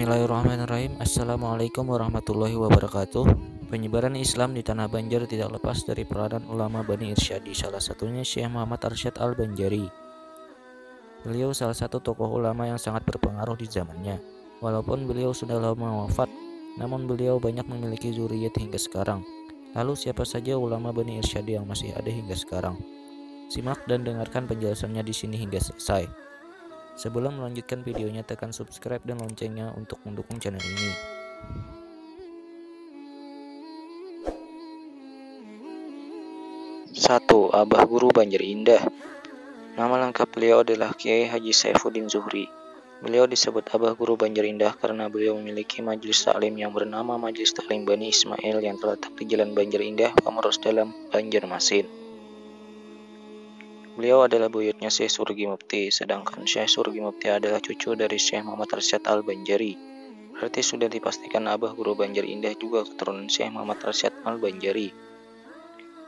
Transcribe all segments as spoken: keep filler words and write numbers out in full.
Bismillahirrahmanirrahim. Assalamualaikum warahmatullahi wabarakatuh. Penyebaran Islam di Tanah Banjar tidak lepas dari peranan ulama Bani Irsyadi, salah satunya Syekh Muhammad Arsyad Al-Banjari. Beliau salah satu tokoh ulama yang sangat berpengaruh di zamannya. Walaupun beliau sudah lama wafat, namun beliau banyak memiliki zuriyat hingga sekarang. Lalu siapa saja ulama Bani Irsyadi yang masih ada hingga sekarang? Simak dan dengarkan penjelasannya di sini hingga selesai. Sebelum melanjutkan videonya, tekan subscribe dan loncengnya untuk mendukung channel ini. satu. Abah Guru Banjar Indah. Nama lengkap beliau adalah Kiai Haji Saifuddin Zuhri. Beliau disebut Abah Guru Banjar Indah karena beliau memiliki majelis taklim yang bernama Majelis Ta'lim Bani Ismail yang terletak di Jalan Banjar Indah, Pamorus Dalam, Banjarmasin. Beliau adalah buyutnya Syekh Surgi Mukti, sedangkan Syekh Surgi Mukti adalah cucu dari Syekh Muhammad Arsyad Al-Banjari. Berarti sudah dipastikan Abah Guru Banjar Indah juga keturunan Syekh Muhammad Arsyad Al-Banjari.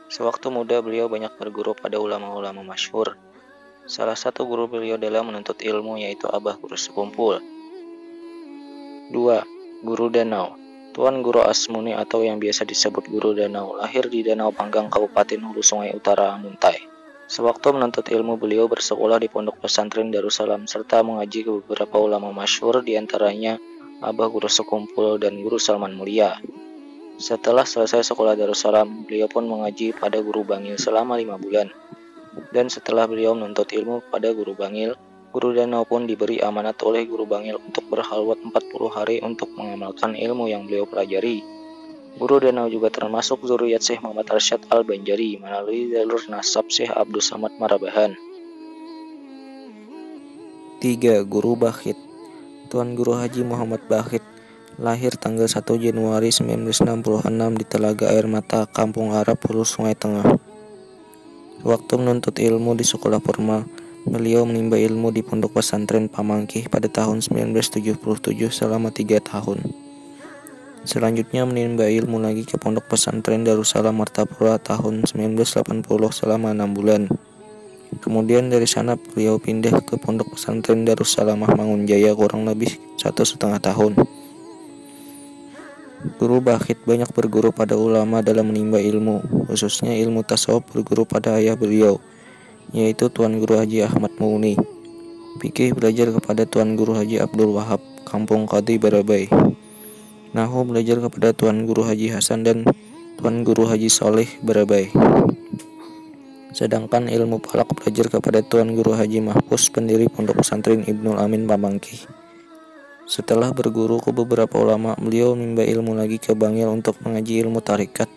Sewaktu muda beliau banyak berguru pada ulama-ulama masyhur. Salah satu guru beliau dalam menuntut ilmu yaitu Abah Guru Sekumpul. dua. Guru Danau. Tuan Guru Asmuni atau yang biasa disebut Guru Danau lahir di Danau Panggang, Kabupaten Hulu Sungai Utara, Muntai. Sewaktu menuntut ilmu, beliau bersekolah di Pondok Pesantren Darussalam serta mengaji ke beberapa ulama masyhur, diantaranya Abah Guru Sekumpul dan Guru Salman Mulia. Setelah selesai sekolah Darussalam, beliau pun mengaji pada Guru Bangil selama lima bulan. Dan setelah beliau menuntut ilmu pada Guru Bangil, Guru Danau pun diberi amanat oleh Guru Bangil untuk berhalwat empat puluh hari untuk mengamalkan ilmu yang beliau pelajari. Guru Danau juga termasuk zuriat Syekh Muhammad Arsyad Al-Banjari melalui jalur nasab Syekh Abdul Samad Marabahan. tiga. Guru Bakhiet. Tuan Guru Haji Muhammad Bakhiet lahir tanggal satu Januari seribu sembilan ratus enam puluh enam di Telaga Air Mata, Kampung Arab, Hulu Sungai Tengah. Waktu menuntut ilmu di sekolah formal, beliau menimba ilmu di Pondok Pesantren Pamangkih pada tahun seribu sembilan ratus tujuh puluh tujuh selama tiga tahun. Selanjutnya menimba ilmu lagi ke Pondok Pesantren Darussalam Martapura tahun seribu sembilan ratus delapan puluh selama enam bulan. Kemudian dari sana beliau pindah ke Pondok Pesantren Darussalam Mahangun Jaya kurang lebih satu setengah tahun. Guru Bakhiet banyak berguru pada ulama dalam menimba ilmu, khususnya ilmu tasawuf berguru pada ayah beliau, yaitu Tuan Guru Haji Ahmad Mouni. Fikih belajar kepada Tuan Guru Haji Abdul Wahab, Kampung Qadi Barabai. Nahu belajar kepada Tuan Guru Haji Hasan dan Tuan Guru Haji Saleh Barabai. Sedangkan ilmu falak belajar kepada Tuan Guru Haji Mahpus, pendiri Pondok Pesantren Ibnul Amin Bambangki. Setelah berguru ke beberapa ulama, beliau menimba ilmu lagi ke Bangil untuk mengaji ilmu tarikat.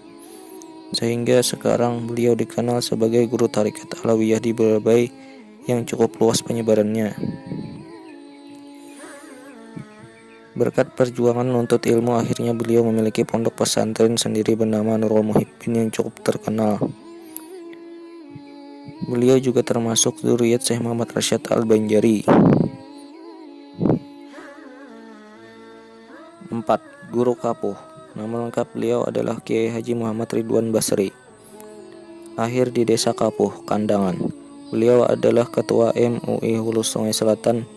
Sehingga sekarang beliau dikenal sebagai guru tarikat Alawiyah di Barabai yang cukup luas penyebarannya. Berkat perjuangan menuntut ilmu, akhirnya beliau memiliki pondok pesantren sendiri bernama Nurul Muhibbin yang cukup terkenal. Beliau juga termasuk zuriat Syekh Muhammad Rasyid Al Banjari. empat. Guru Kapuh. Nama lengkap beliau adalah Kiai Haji Muhammad Ridwan Basri. Lahir di Desa Kapuh, Kandangan. Beliau adalah Ketua M U I Hulu Sungai Selatan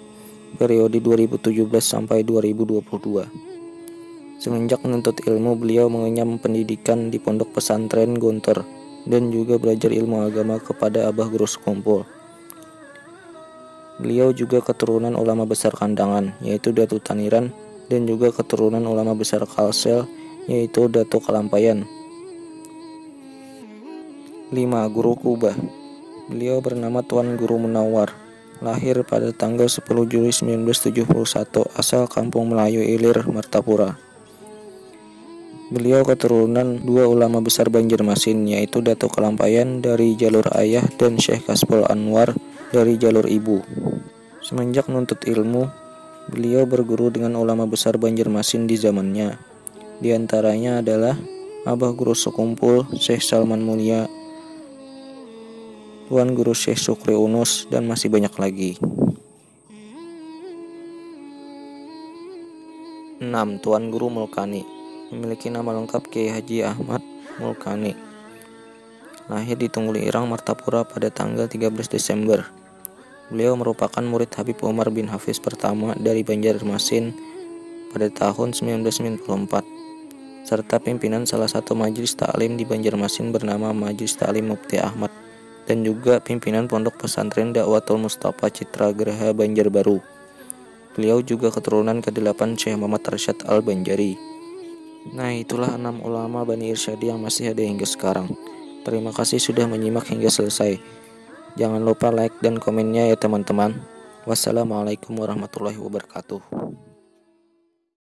periode dua ribu tujuh belas sampai dua ribu dua puluh dua. Semenjak menuntut ilmu, beliau mengenyam pendidikan di Pondok Pesantren Gontor dan juga belajar ilmu agama kepada Abah Guru Sekumpul. Beliau juga keturunan ulama besar Kandangan yaitu Datu Taniran dan juga keturunan ulama besar Kalsel yaitu Datu Kalampayan. lima. Guru Kubah. Beliau bernama Tuan Guru Munawar. Lahir pada tanggal sepuluh Juli seribu sembilan ratus tujuh puluh satu asal Kampung Melayu Ilir, Martapura. Beliau keturunan dua ulama besar Banjarmasin yaitu Datu Kalampayan dari jalur ayah dan Syekh Kaspal Anwar dari jalur ibu. Semenjak menuntut ilmu, beliau berguru dengan ulama besar Banjarmasin di zamannya. Di antaranya adalah Abah Guru Sekumpul, Syekh Salman Mulia, Tuan Guru Syekh Sukri Unus, dan masih banyak lagi. enam. Tuan Guru Mulkani. Memiliki nama lengkap Kiai Haji Ahmad Mulkani. Lahir di Tunggul Irang, Martapura pada tanggal tiga belas Desember. Beliau merupakan murid Habib Umar bin Hafiz pertama dari Banjarmasin pada tahun seribu sembilan ratus sembilan puluh empat, serta pimpinan salah satu majelis ta'lim di Banjarmasin bernama Majelis Ta'lim Mufti Ahmad, dan juga pimpinan Pondok Pesantren Dakwatul Mustafa Citragraha Banjarbaru. Beliau juga keturunan kedelapan Syekh Muhammad Arsyad Al Banjari. Nah, itulah enam ulama Bani Irsyadi yang masih ada hingga sekarang. Terima kasih sudah menyimak hingga selesai. Jangan lupa like dan komennya ya teman-teman. Wassalamualaikum warahmatullahi wabarakatuh.